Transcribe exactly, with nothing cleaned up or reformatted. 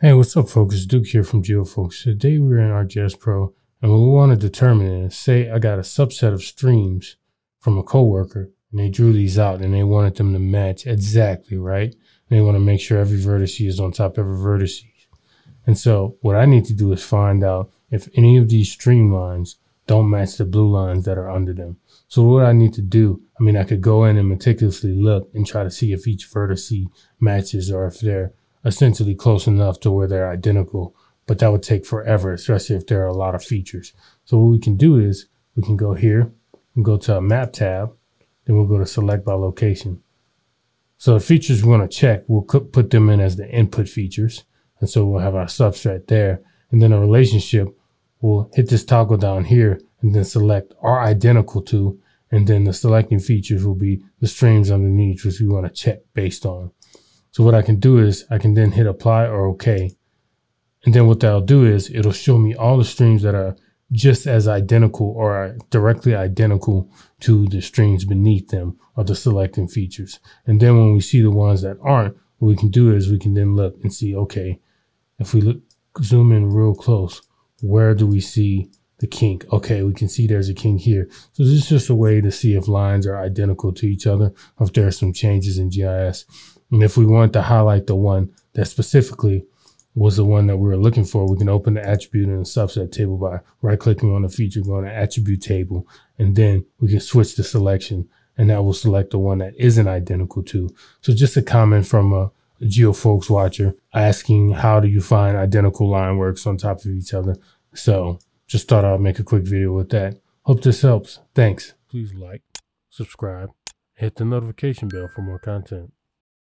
Hey, what's up folks, it's Duke here from GeoFolks. Today we're in ArcGIS Pro and what we want to determine is, say I got a subset of streams from a coworker and they drew these out and they wanted them to match exactly, right? And they want to make sure every vertice is on top of every vertice. And so what I need to do is find out if any of these streamlines don't match the blue lines that are under them. So what I need to do, I mean, I could go in and meticulously look and try to see if each vertice matches or if they're essentially close enough to where they're identical, but that would take forever, especially if there are a lot of features. So what we can do is we can go here and go to a map tab, then we'll go to select by location. So the features we want to check, we'll put them in as the input features. And so we'll have our subset there. And then a relationship, we'll hit this toggle down here and then select are identical to, and then the selecting features will be the streams underneath, which we want to check based on. So what I can do is I can then hit apply or OK. And then what that'll do is it'll show me all the streams that are just as identical or are directly identical to the streams beneath them or the selecting features. And then when we see the ones that aren't, what we can do is we can then look and see, OK, if we look, zoom in real close, where do we see the kink? OK, we can see there's a kink here. So this is just a way to see if lines are identical to each other, or if there are some changes in G I S. And if we want to highlight the one that specifically was the one that we were looking for, we can open the attribute and the subset table by right clicking on the feature, going to attribute table, and then we can switch the selection and that will select the one that isn't identical to. So just a comment from a GeoFolks watcher asking, how do you find identical line works on top of each other? So just thought I'd make a quick video with that. Hope this helps. Thanks. Please like, subscribe, hit the notification bell for more content.